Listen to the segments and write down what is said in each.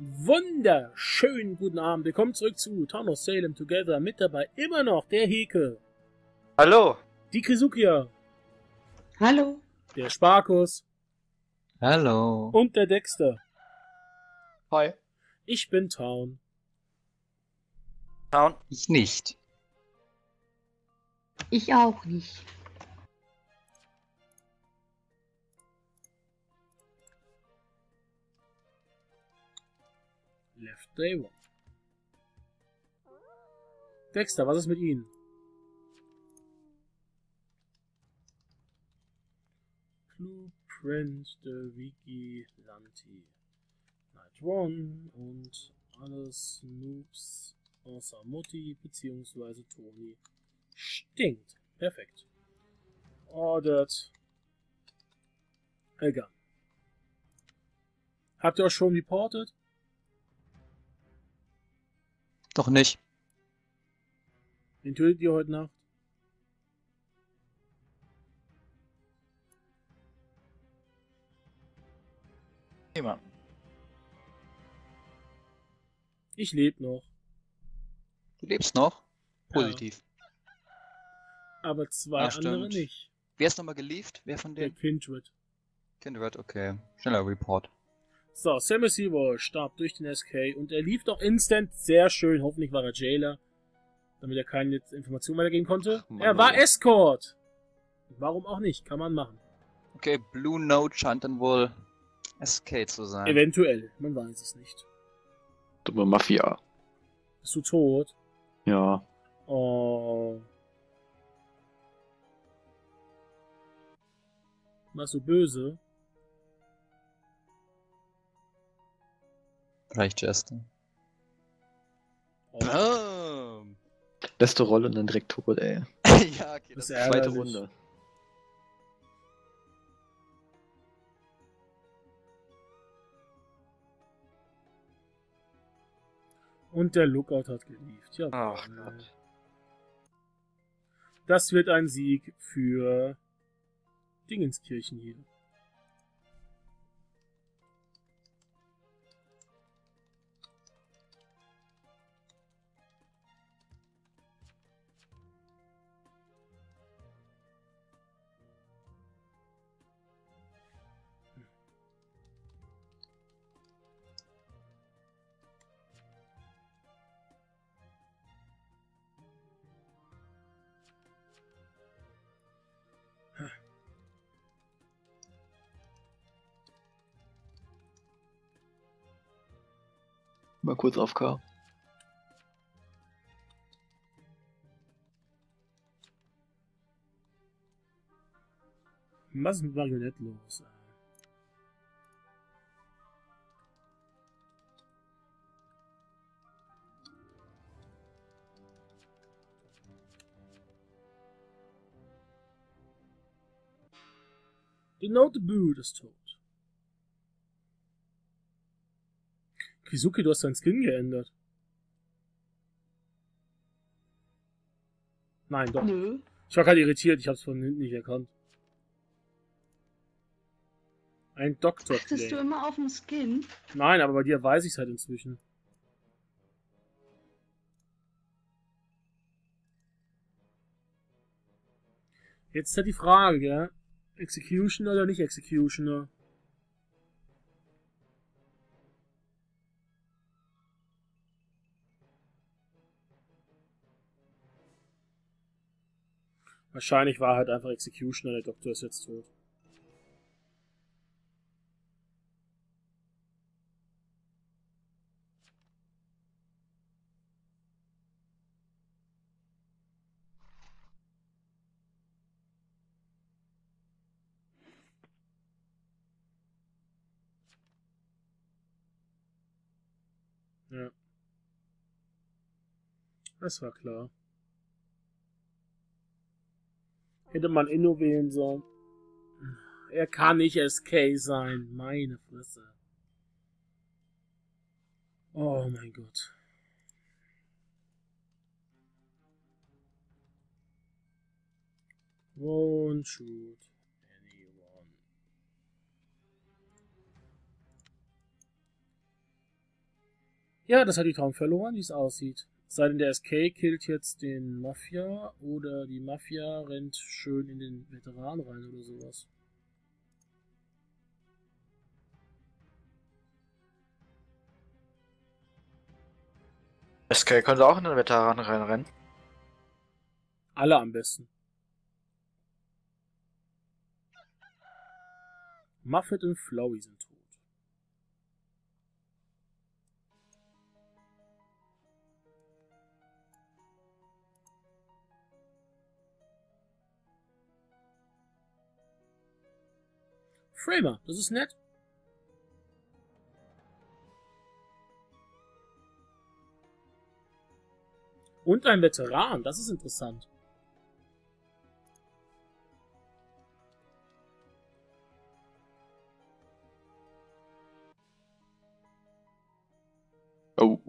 Wunderschönen guten Abend, willkommen zurück zu Town of Salem Together. Mit dabei immer noch der Heke. Hallo. Die Krissukia. Hallo. Der Sparkus. Hallo. Und der Dexter. Hi. Ich bin Town. Town? Ich nicht. Ich auch nicht. Left Day One. Dexter, was ist mit Ihnen? Blueprint, The Vigilante, Night One und alles Noobs außer Mutti bzw. Toni stinkt. Perfekt. Ordered. Egal. Habt ihr euch schon reportet? Noch nicht. Wen tötet ihr heute Nacht? Niemand. Ich lebe noch. Du lebst noch? Positiv. Ja. Aber zwei andere nicht. Wer ist nochmal geliefert? Wer von denen? Kindred. Kindred, okay. Schneller Report. So, Samus Seawall starb durch den SK und er lief doch instant. Sehr schön. Hoffentlich war er Jailer, damit er keine Informationen weitergeben konnte. Ach, Mann, er war Escort. Warum auch nicht? Kann man machen. Okay, Blue Note scheint dann wohl SK zu sein. Eventuell. Man weiß es nicht. Dumme Mafia. Bist du tot? Ja. Oh. Warst du böse? Vielleicht Jester. Oh. Beste Rolle und dann direkt tot, ey. Ja, okay, das ist die zweite Runde. Und der Lookout hat geliefert. Ja, ach Gott. Das wird ein Sieg für Dingenskirchen hier. Mal kurz auf K. Was ist mit Marionette los? Die Note Boot ist tot. Kisuke, du hast deinen Skin geändert. Nein, doch. Nö. Ich war gerade irritiert, ich hab's von hinten nicht erkannt. Ein Doktor. Achtest du immer auf den Skin? Nein, aber bei dir weiß ich's halt inzwischen. Jetzt ist halt die Frage, gell? Executioner oder nicht Executioner? Wahrscheinlich war halt einfach Executioner, der Doktor ist jetzt tot. Ja. Das war klar. Hätte man Inno wählen sollen. Er kann nicht SK sein. Meine Fresse. Oh mein Gott. Won't shoot anyone. Ja, das hat die Town verloren, wie es aussieht. Sei denn, der SK killt jetzt den Mafia oder die Mafia rennt schön in den Veteran rein oder sowas. SK könnte auch in den Veteran reinrennen. Alle am besten. Muffet und Flowey sind tot. Framer, das ist nett. Und ein Veteran, das ist interessant. Oh.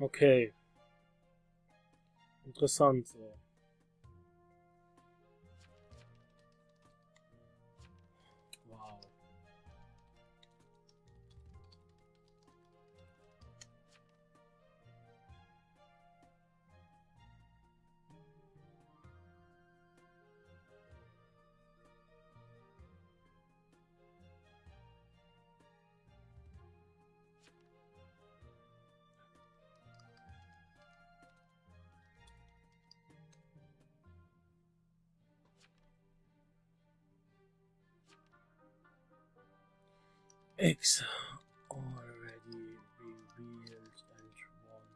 Okay. Interessant. So. Wow. Eggs already revealed and won.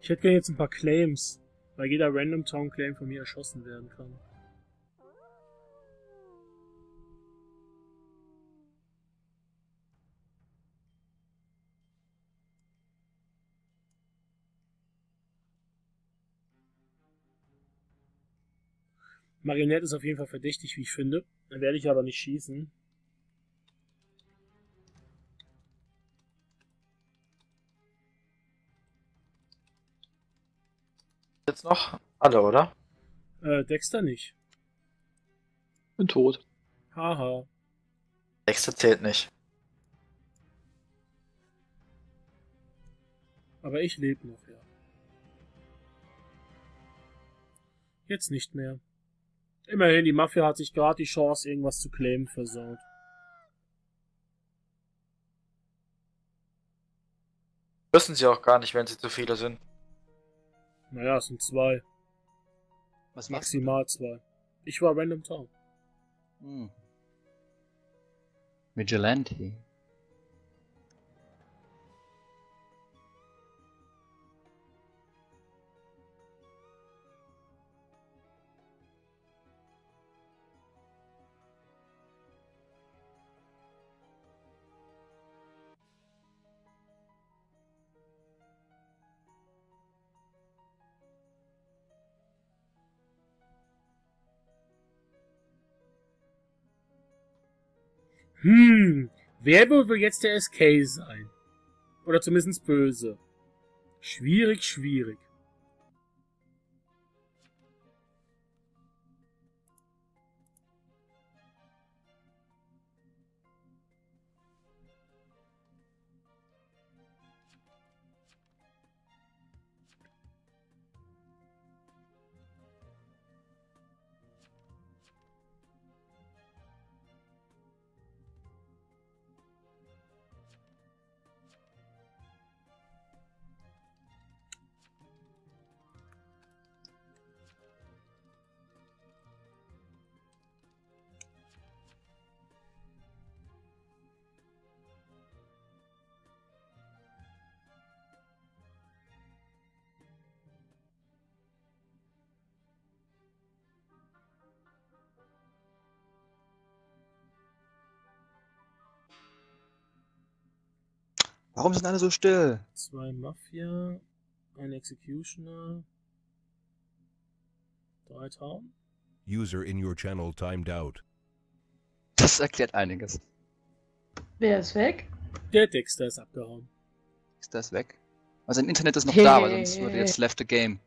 Ich hätte gerne jetzt ein paar Claims, weil jeder Random Town Claim von mir erschossen werden kann. Marionette ist auf jeden Fall verdächtig, wie ich finde. Da werde ich aber nicht schießen. Jetzt noch? Alle, oder? Dexter nicht. Bin tot. Haha. Dexter zählt nicht. Aber ich lebe noch, ja. Jetzt nicht mehr. Immerhin, die Mafia hat sich gerade die Chance, irgendwas zu claimen, versaut. Wissen sie auch gar nicht, wenn sie zu viele sind. Naja, es sind zwei. Was maximal zwei. Ich war Random Town. Hm. Vigilante. Hm, wer will jetzt der SK sein? Oder zumindest böse. Schwierig, schwierig. Warum sind alle so still? Zwei Mafia Ein Executioner. 3000. User in your channel timed out. Das erklärt einiges. Wer ist weg? Der Dexter ist abgehauen. Ist das weg? Also im Internet ist noch da, aber sonst würde jetzt left the game.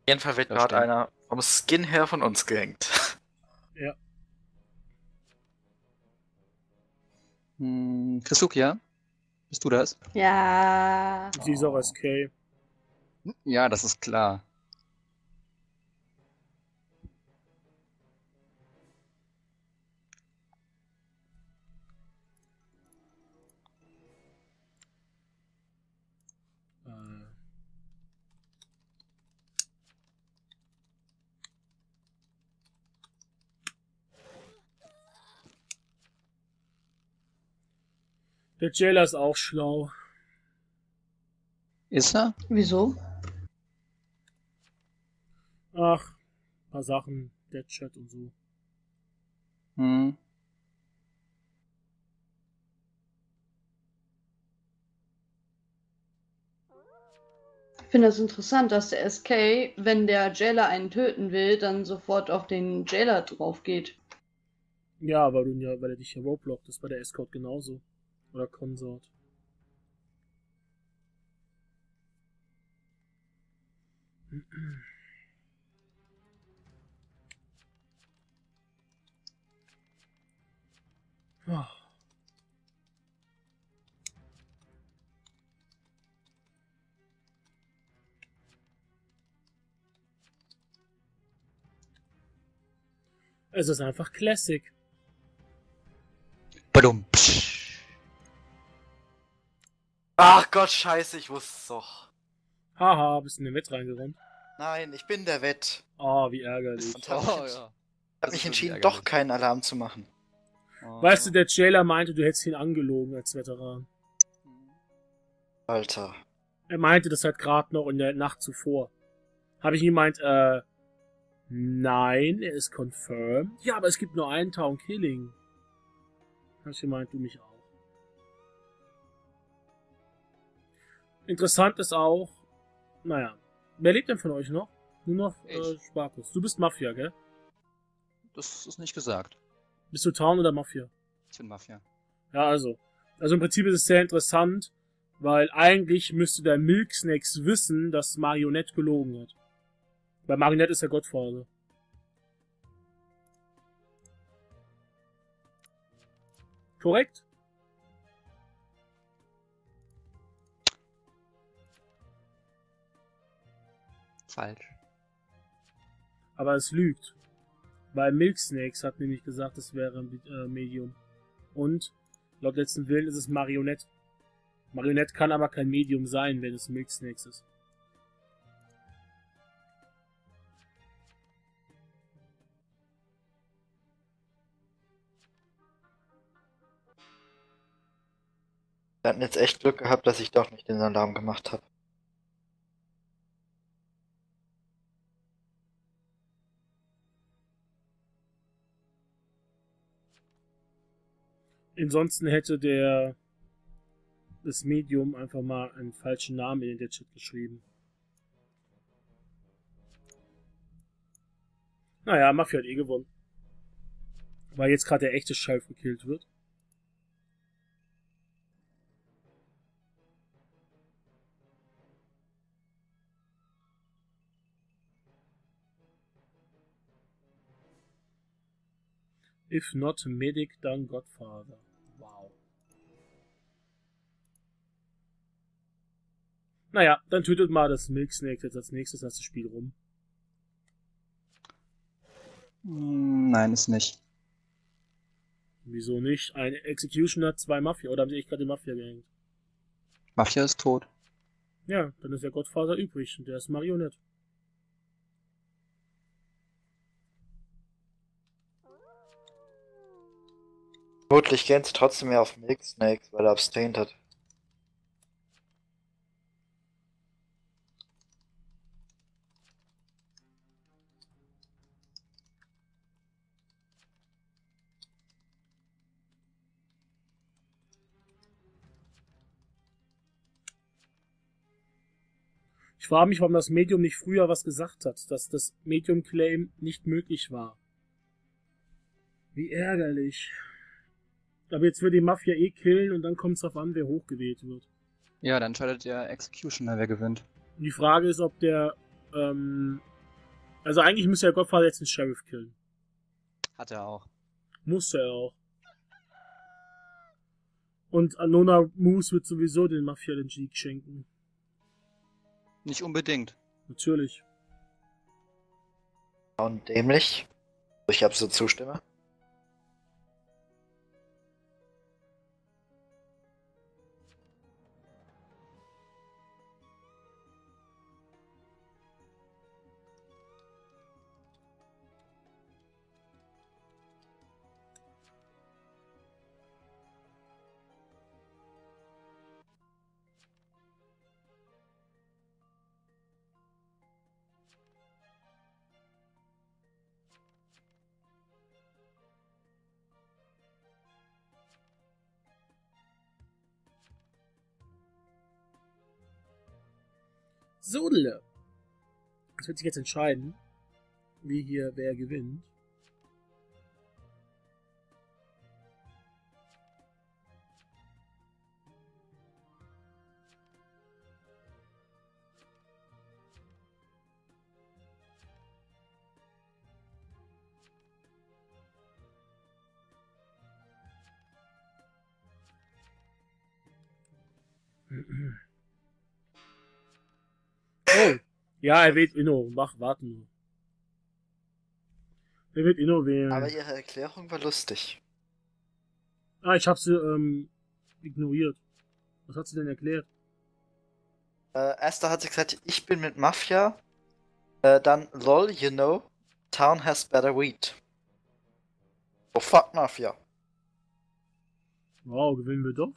Auf jeden Fall wird gerade einer vom Skin her von uns gehängt. Ja. Krissukia, bist du das? Ja. Sie ist auch SK. Ja, das ist klar. Der Jailer ist auch schlau. Ist er? Wieso? Ach, ein paar Sachen, Deadshot und so. Hm. Ich finde das interessant, dass der SK, wenn der Jailer einen töten will, dann sofort auf den Jailer drauf geht. Ja, weil er dich ja roadblockt, das war der Escort genauso. Oder Konsort. Oh. Es ist einfach Classic. Badum. Ach Gott, scheiße, ich wusste es doch. Haha, bist du in den Wett reingerannt? Nein, ich bin der Wett. Oh, wie ärgerlich. Und hab mich entschieden, doch keinen Alarm zu machen. Oh. Weißt du, der Jailer meinte, du hättest ihn angelogen als Veteran. Alter. Er meinte das halt gerade noch in der Nacht zuvor. Habe ich gemeint, nein, er ist confirmed. Ja, aber es gibt nur einen Town Killing. Habe ich gemeint, du mich auch. Interessant ist auch, naja, wer lebt denn von euch noch? Nur noch Sparkus. Du bist Mafia, gell? Das ist nicht gesagt. Bist du Town oder Mafia? Ich bin Mafia. Ja, also im Prinzip ist es sehr interessant, weil eigentlich müsste der Milksnacks wissen, dass Marionette gelogen hat. Weil Marionette ist der Gottvater. Korrekt? Falsch. Aber es lügt. Weil Milksnacks hat nämlich gesagt, es wäre ein Medium. Und laut letzten Willen ist es Marionette. Marionette kann aber kein Medium sein, wenn es Milksnacks ist. Wir hatten jetzt echt Glück gehabt, dass ich doch nicht den Alarm gemacht habe. Ansonsten hätte das Medium einfach mal einen falschen Namen in den Chat geschrieben. Naja, Mafia hat eh gewonnen. Weil jetzt gerade der echte Schweif gekillt wird. If not medic, dann Godfather. Wow. Naja, dann tötet mal das Milksnake jetzt als nächstes, das Spiel rum. Nein, ist nicht. Wieso nicht? Ein Executioner, zwei Mafia. Oder haben sie echt gerade die Mafia gehängt? Mafia ist tot. Ja, dann ist der Godfather übrig und der ist Marionette. Vermutlich gehen sie trotzdem mehr auf Milksnacks, weil er abstained hat. Ich frage mich, warum das Medium nicht früher was gesagt hat, dass das Medium-Claim nicht möglich war. Wie ärgerlich. Aber jetzt wird die Mafia eh killen und dann kommt es darauf an, wer hochgewählt wird. Ja, dann entscheidet der Executioner, wer gewinnt. Die Frage ist, ob der... also eigentlich müsste der Godfather jetzt den Sheriff killen. Hat er auch. Musste er auch. Und Alona Moose wird sowieso den Mafia den Sieg schenken. Nicht unbedingt. Natürlich. Und dämlich. Ich absolut zustimme. Sodele. Das wird sich jetzt entscheiden, wie hier wer gewinnt. Ja, er wählt Inno. Mach, warten nur. Er wird Inno wählen. Aber ihre Erklärung war lustig. Ah, ich hab sie, ignoriert. Was hat sie denn erklärt? Esther hat sie gesagt, ich bin mit Mafia. Dann, lol, you know, town has better weed. Oh, fuck Mafia. Wow, gewinnen wir doch.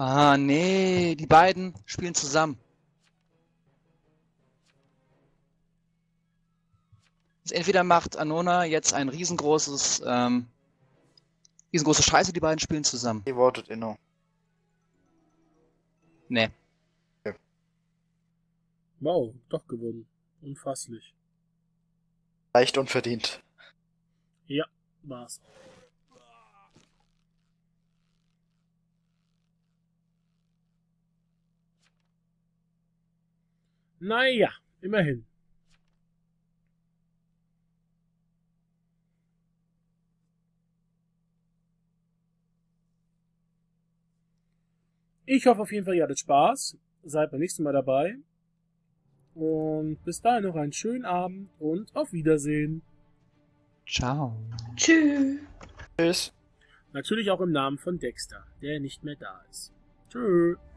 Ah, nee, die beiden spielen zusammen. Also entweder macht Alona jetzt ein riesengroßes, riesengroße Scheiße, die beiden spielen zusammen. Ihr wartet Inno. Nee. Okay. Wow, doch gewonnen. Unfasslich. Leicht und verdient. Ja, war's. Naja, immerhin. Ich hoffe auf jeden Fall, ihr hattet Spaß. Seid beim nächsten Mal dabei. Und bis dahin noch einen schönen Abend und auf Wiedersehen. Ciao. Tschüss. Tschüss. Natürlich auch im Namen von Dexter, der nicht mehr da ist. Tschüss.